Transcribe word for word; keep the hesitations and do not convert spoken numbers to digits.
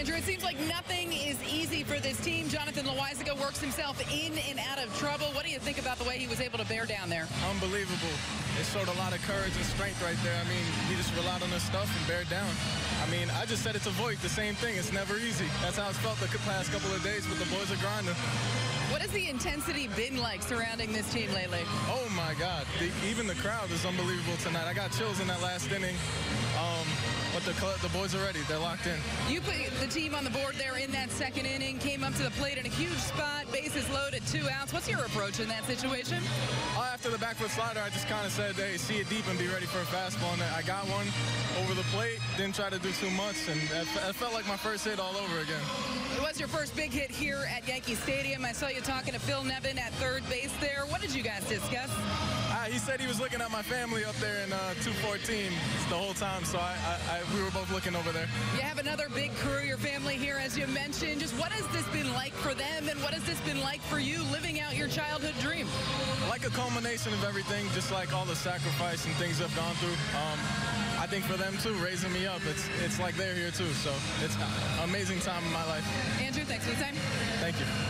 Andrew, it seems like nothing is easy for this team. Jonathan Loaisiga works himself in and out of trouble. What do you think about the way he was able to bear down there? Unbelievable. It showed a lot of courage and strength right there. I mean, he just relied on his stuff and bared down. I mean, I just said it to Voigt, the same thing. It's never easy. That's how it's felt the past couple of days, but the boys are grinding. What has the intensity been like surrounding this team lately? Oh, my God. The, even the crowd is unbelievable tonight. I got chills in that last inning. Um, but the, the boys are ready. They're locked in. You put the team on the board there in that second inning, came up to the plate in a huge spot, bases loaded, two outs. What's your approach in that situation? Uh, after the back foot slider, I just kind of said, hey, see it deep and be ready for a fastball. And I got one over the plate, didn't try to do too much, and I felt like my first hit all over again. It was your first big hit here at Yankee Stadium. I saw you talking to Phil Nevin at third base there. What did you guys discuss? Uh, he said he was looking at my family up there in uh, two fourteen the whole time, so I, I, I, we were both looking over there. You have another big crew, your family here, as you mentioned. Just what has this been like for them, and what has this been like for you living out your childhood dream? Like a culmination of everything, just like all the sacrifice and things I've gone through. Um, I think for them, too, raising me up, it's, it's like they're here, too. So it's an amazing time in my life. Andrew, thanks for the time. Thank you.